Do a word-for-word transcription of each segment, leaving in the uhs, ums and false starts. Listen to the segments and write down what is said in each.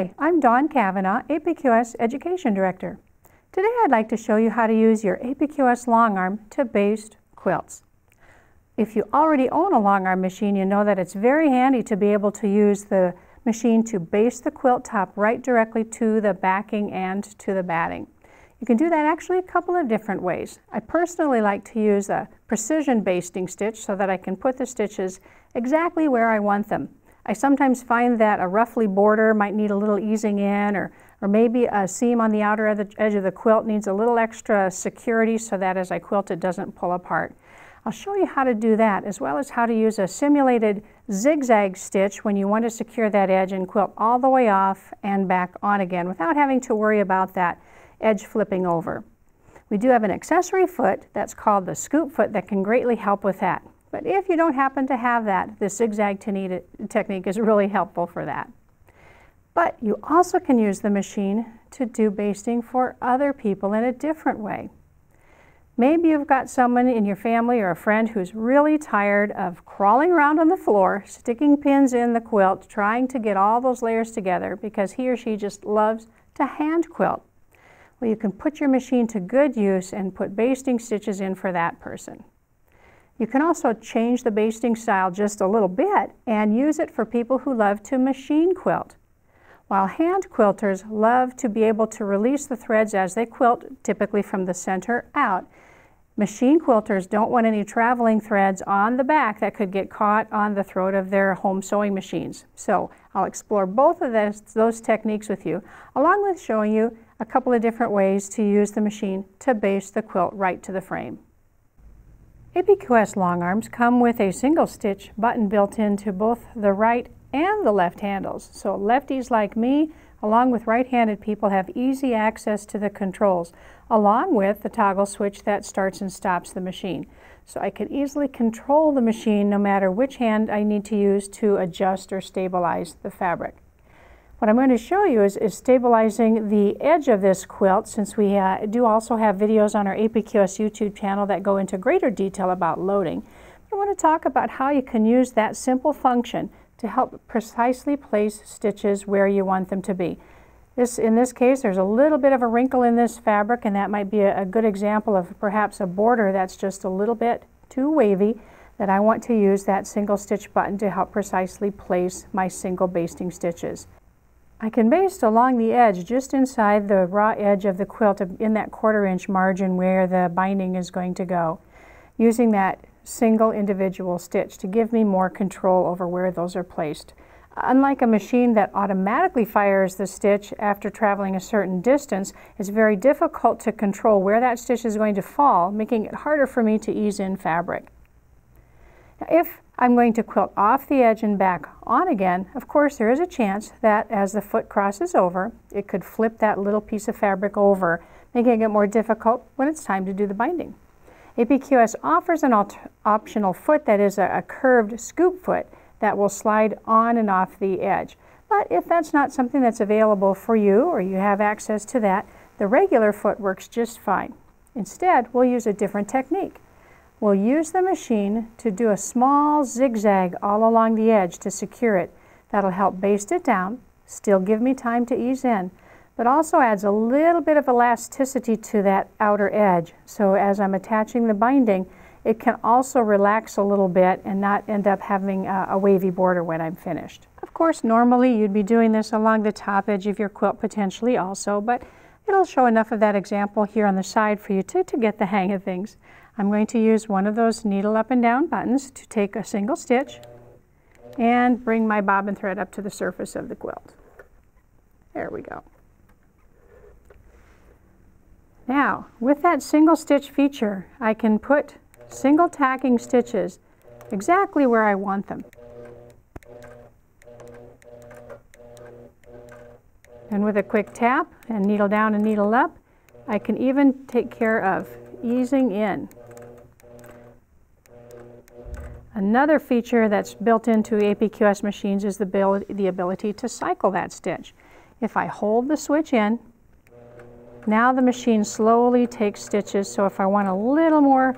Hi, I'm Dawn Cavanaugh, A P Q S Education Director. Today I'd like to show you how to use your A P Q S long arm to baste quilts. If you already own a long arm machine, you know that it's very handy to be able to use the machine to baste the quilt top right directly to the backing and to the batting. You can do that actually a couple of different ways. I personally like to use a precision basting stitch so that I can put the stitches exactly where I want them. I sometimes find that a roughly border might need a little easing in, or, or maybe a seam on the outer edge of the quilt needs a little extra security so that as I quilt it doesn't pull apart. I'll show you how to do that, as well as how to use a simulated zigzag stitch when you want to secure that edge and quilt all the way off and back on again without having to worry about that edge flipping over. We do have an accessory foot that's called the scoop foot that can greatly help with that. But if you don't happen to have that, the zigzag technique is really helpful for that. But you also can use the machine to do basting for other people in a different way. Maybe you've got someone in your family or a friend who's really tired of crawling around on the floor, sticking pins in the quilt, trying to get all those layers together because he or she just loves to hand quilt. Well, you can put your machine to good use and put basting stitches in for that person. You can also change the basting style just a little bit and use it for people who love to machine quilt. While hand quilters love to be able to release the threads as they quilt, typically from the center out, machine quilters don't want any traveling threads on the back that could get caught on the throat of their home sewing machines. So I'll explore both of those, those techniques with you, along with showing you a couple of different ways to use the machine to baste the quilt right to the frame. A P Q S long arms come with a single stitch button built into both the right and the left handles. So lefties like me, along with right-handed people, have easy access to the controls, along with the toggle switch that starts and stops the machine. So I can easily control the machine no matter which hand I need to use to adjust or stabilize the fabric. What I'm going to show you is, is stabilizing the edge of this quilt, since we uh, do also have videos on our A P Q S YouTube channel that go into greater detail about loading. I want to talk about how you can use that simple function to help precisely place stitches where you want them to be. This, in this case, there's a little bit of a wrinkle in this fabric, and that might be a, a good example of perhaps a border that's just a little bit too wavy, that I want to use that single stitch button to help precisely place my single basting stitches. I can baste along the edge, just inside the raw edge of the quilt, in that quarter inch margin where the binding is going to go, using that single individual stitch to give me more control over where those are placed. Unlike a machine that automatically fires the stitch after traveling a certain distance, it's very difficult to control where that stitch is going to fall, making it harder for me to ease in fabric. Now, if I'm going to quilt off the edge and back on again, of course there is a chance that as the foot crosses over, it could flip that little piece of fabric over, making it more difficult when it's time to do the binding. A P Q S offers an optional foot that is a, a curved scoop foot that will slide on and off the edge. But if that's not something that's available for you, or you have access to that, the regular foot works just fine. Instead, we'll use a different technique. We'll use the machine to do a small zigzag all along the edge to secure it. That'll help baste it down, still give me time to ease in, but also adds a little bit of elasticity to that outer edge. So as I'm attaching the binding, it can also relax a little bit and not end up having a, a wavy border when I'm finished. Of course, normally you'd be doing this along the top edge of your quilt potentially also, but it'll show enough of that example here on the side for you to, to get the hang of things. I'm going to use one of those needle up and down buttons to take a single stitch and bring my bobbin thread up to the surface of the quilt. There we go. Now, with that single stitch feature, I can put single tacking stitches exactly where I want them. And with a quick tap and needle down and needle up, I can even take care of easing in. Another feature that's built into A P Q S machines is the ability, the ability to cycle that stitch. If I hold the switch in, now the machine slowly takes stitches, so if I want a little more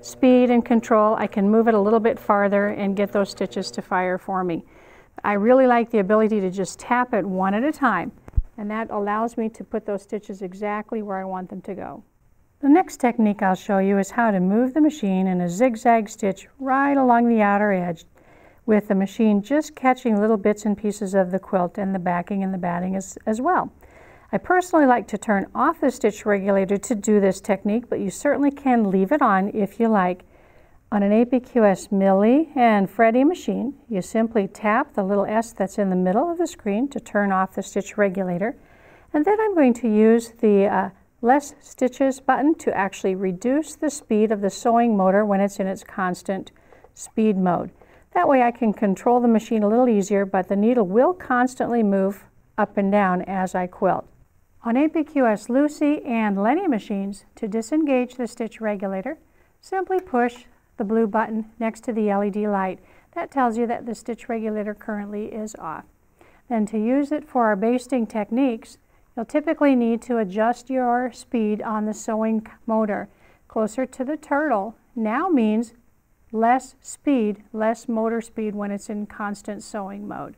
speed and control, I can move it a little bit farther and get those stitches to fire for me. I really like the ability to just tap it one at a time, and that allows me to put those stitches exactly where I want them to go. The next technique I'll show you is how to move the machine in a zigzag stitch right along the outer edge with the machine just catching little bits and pieces of the quilt and the backing and the batting as, as well. I personally like to turn off the stitch regulator to do this technique, but you certainly can leave it on if you like. On an A P Q S Millie and Freddie machine, you simply tap the little S that's in the middle of the screen to turn off the stitch regulator. And then I'm going to use the uh, Less Stitches button to actually reduce the speed of the sewing motor when it's in its constant speed mode. That way I can control the machine a little easier, but the needle will constantly move up and down as I quilt. On A P Q S Lucey and Lenni machines, to disengage the stitch regulator, simply push the blue button next to the L E D light. That tells you that the stitch regulator currently is off. Then to use it for our basting techniques, you'll typically need to adjust your speed on the sewing motor. Closer to the turtle now means less speed, less motor speed when it's in constant sewing mode.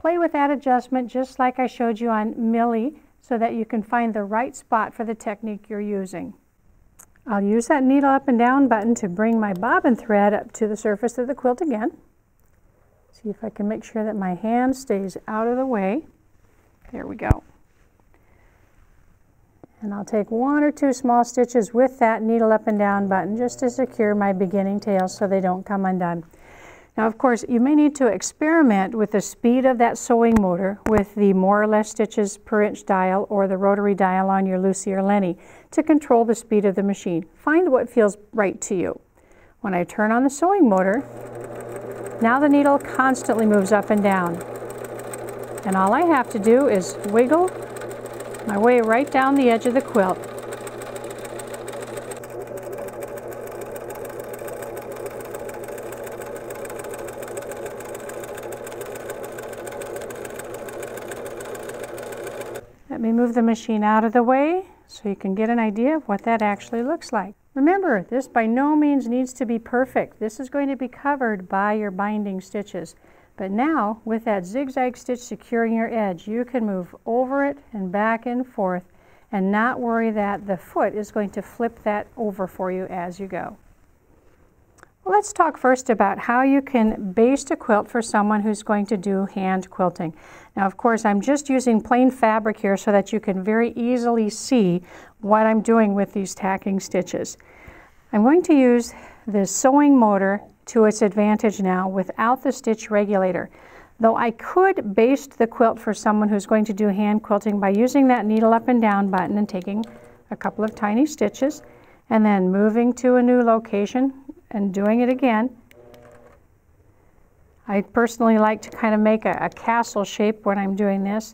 Play with that adjustment just like I showed you on Millie so that you can find the right spot for the technique you're using. I'll use that needle up and down button to bring my bobbin thread up to the surface of the quilt again. See if I can make sure that my hand stays out of the way. There we go. And I'll take one or two small stitches with that needle up and down button just to secure my beginning tails so they don't come undone. Now, of course, you may need to experiment with the speed of that sewing motor with the more or less stitches per inch dial or the rotary dial on your Lucey or Lenni to control the speed of the machine. Find what feels right to you. When I turn on the sewing motor, now the needle constantly moves up and down. And all I have to do is wiggle my way right down the edge of the quilt. Let me move the machine out of the way so you can get an idea of what that actually looks like. Remember, this by no means needs to be perfect. This is going to be covered by your binding stitches. But now, with that zigzag stitch securing your edge, you can move over it and back and forth and not worry that the foot is going to flip that over for you as you go. Well, let's talk first about how you can baste a quilt for someone who's going to do hand quilting. Now, of course, I'm just using plain fabric here so that you can very easily see what I'm doing with these tacking stitches. I'm going to use the sewing motor to its advantage now without the stitch regulator. Though I could baste the quilt for someone who's going to do hand quilting by using that needle up and down button and taking a couple of tiny stitches and then moving to a new location and doing it again. I personally like to kind of make a, a castle shape when I'm doing this.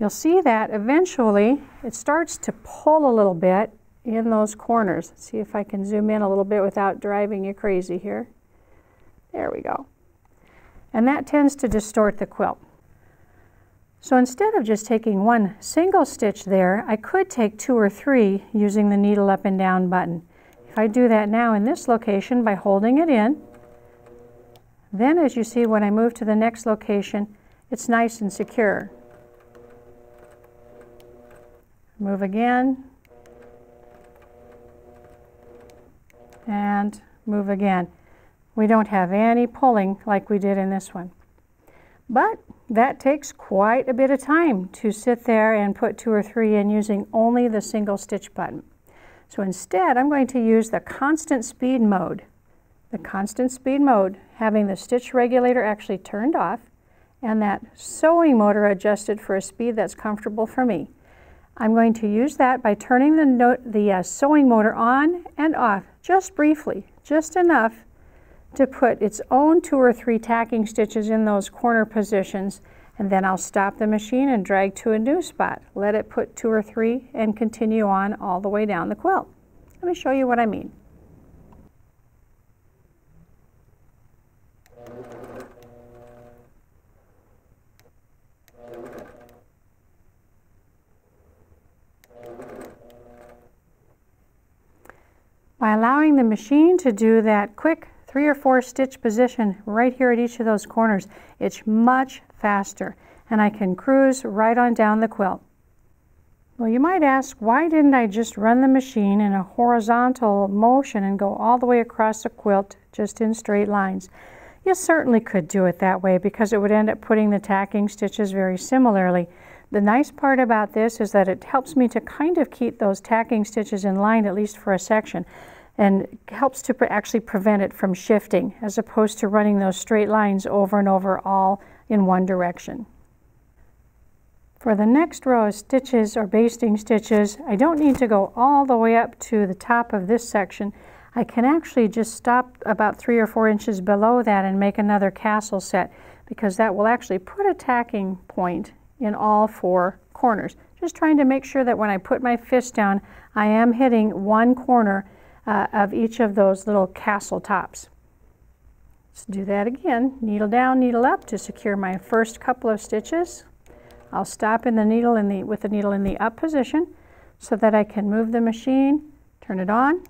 You'll see that eventually it starts to pull a little bit in those corners. Let's see if I can zoom in a little bit without driving you crazy here. There we go. And that tends to distort the quilt. So instead of just taking one single stitch there, I could take two or three using the needle up and down button. If I do that now in this location by holding it in, then as you see when I move to the next location, it's nice and secure. Move again. And move again. We don't have any pulling like we did in this one. But that takes quite a bit of time to sit there and put two or three in using only the single stitch button. So instead, I'm going to use the constant speed mode. The constant speed mode, having the stitch regulator actually turned off and that sewing motor adjusted for a speed that's comfortable for me. I'm going to use that by turning the, no the uh, sewing motor on and off just briefly, just enough to put its own two or three tacking stitches in those corner positions, and then I'll stop the machine and drag to a new spot. Let it put two or three and continue on all the way down the quilt. Let me show you what I mean. By allowing the machine to do that quick three or four stitch position right here at each of those corners. It's much faster, and I can cruise right on down the quilt. Well, you might ask, why didn't I just run the machine in a horizontal motion and go all the way across the quilt just in straight lines? You certainly could do it that way, because it would end up putting the tacking stitches very similarly. The nice part about this is that it helps me to kind of keep those tacking stitches in line, at least for a section, and helps to pre- actually prevent it from shifting, as opposed to running those straight lines over and over all in one direction. For the next row of stitches or basting stitches, I don't need to go all the way up to the top of this section. I can actually just stop about three or four inches below that and make another castle set, because that will actually put a tacking point in all four corners. Just trying to make sure that when I put my fist down, I am hitting one corner uh, of each of those little castle tops. Let's do that again. Needle down, needle up to secure my first couple of stitches. I'll stop in the needle in the, with the needle in the up position so that I can move the machine, turn it on,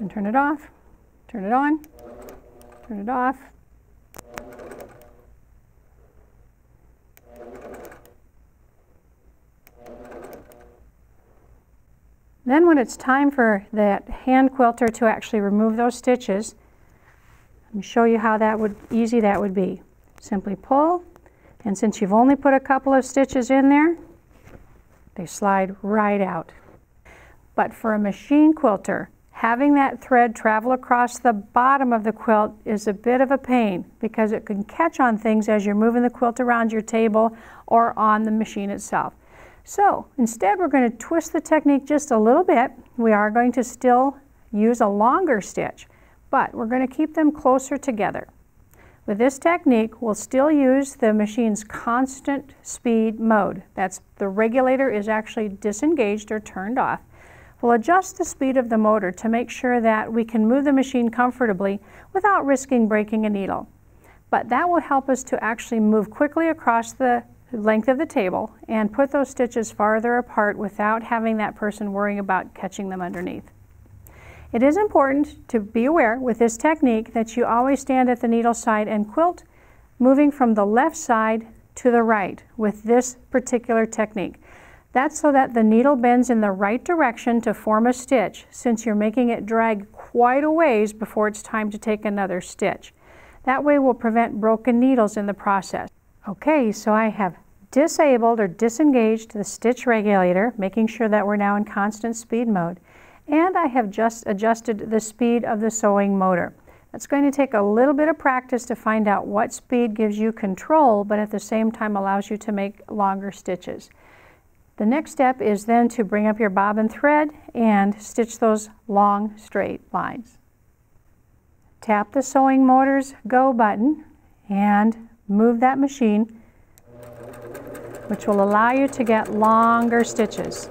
and turn it off, turn it on, turn it off. Then when it's time for that hand quilter to actually remove those stitches, let me show you how that would, easy that would be. Simply pull, and since you've only put a couple of stitches in there, they slide right out. But for a machine quilter, having that thread travel across the bottom of the quilt is a bit of a pain, because it can catch on things as you're moving the quilt around your table or on the machine itself. So instead, we're going to twist the technique just a little bit. We are going to still use a longer stitch, but we're going to keep them closer together. With this technique, we'll still use the machine's constant speed mode. That's the regulator is actually disengaged or turned off. We'll adjust the speed of the motor to make sure that we can move the machine comfortably without risking breaking a needle. But that will help us to actually move quickly across the length of the table and put those stitches farther apart without having that person worrying about catching them underneath. It is important to be aware with this technique that you always stand at the needle side and quilt, moving from the left side to the right with this particular technique. That's so that the needle bends in the right direction to form a stitch, since you're making it drag quite a ways before it's time to take another stitch. That way we'll prevent broken needles in the process. Okay, so I have disabled or disengaged the stitch regulator, making sure that we're now in constant speed mode, and I have just adjusted the speed of the sewing motor. It's going to take a little bit of practice to find out what speed gives you control, but at the same time allows you to make longer stitches. The next step is then to bring up your bobbin thread and stitch those long straight lines. Tap the sewing motor's go button and move that machine, which will allow you to get longer stitches.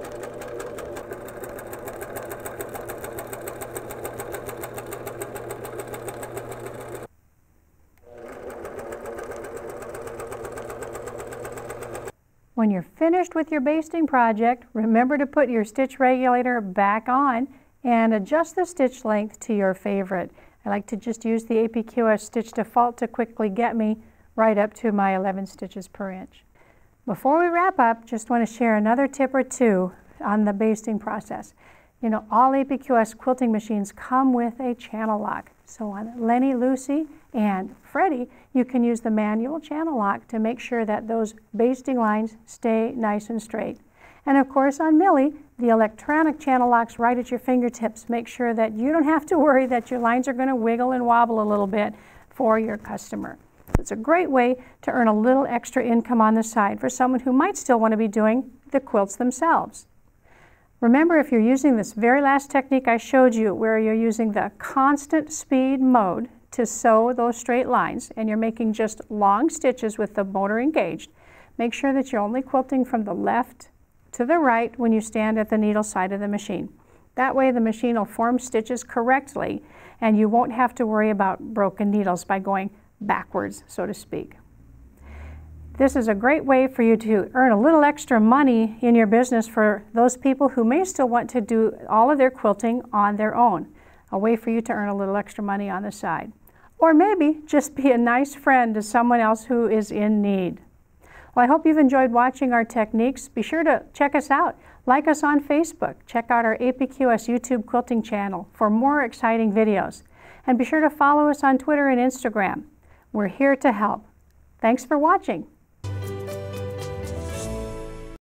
When you're finished with your basting project, remember to put your stitch regulator back on and adjust the stitch length to your favorite. I like to just use the A P Q S stitch default to quickly get me right up to my eleven stitches per inch. Before we wrap up, just want to share another tip or two on the basting process. You know, all A P Q S quilting machines come with a channel lock. So on Lenni, Lucey, and Freddie, you can use the manual channel lock to make sure that those basting lines stay nice and straight. And of course on Millie, the electronic channel lock's right at your fingertips. Make sure that you don't have to worry that your lines are going to wiggle and wobble a little bit for your customer. It's a great way to earn a little extra income on the side for someone who might still want to be doing the quilts themselves. Remember, if you're using this very last technique I showed you, where you're using the constant speed mode to sew those straight lines and you're making just long stitches with the motor engaged, make sure that you're only quilting from the left to the right when you stand at the needle side of the machine. That way the machine will form stitches correctly and you won't have to worry about broken needles by going backwards, so to speak. This is a great way for you to earn a little extra money in your business for those people who may still want to do all of their quilting on their own. a way for you to earn a little extra money on the side. Or maybe just be a nice friend to someone else who is in need. Well, I hope you've enjoyed watching our techniques. Be sure to check us out. Like us on Facebook. Check out our A P Q S YouTube quilting channel for more exciting videos. And be sure to follow us on Twitter and Instagram. We're here to help. Thanks for watching.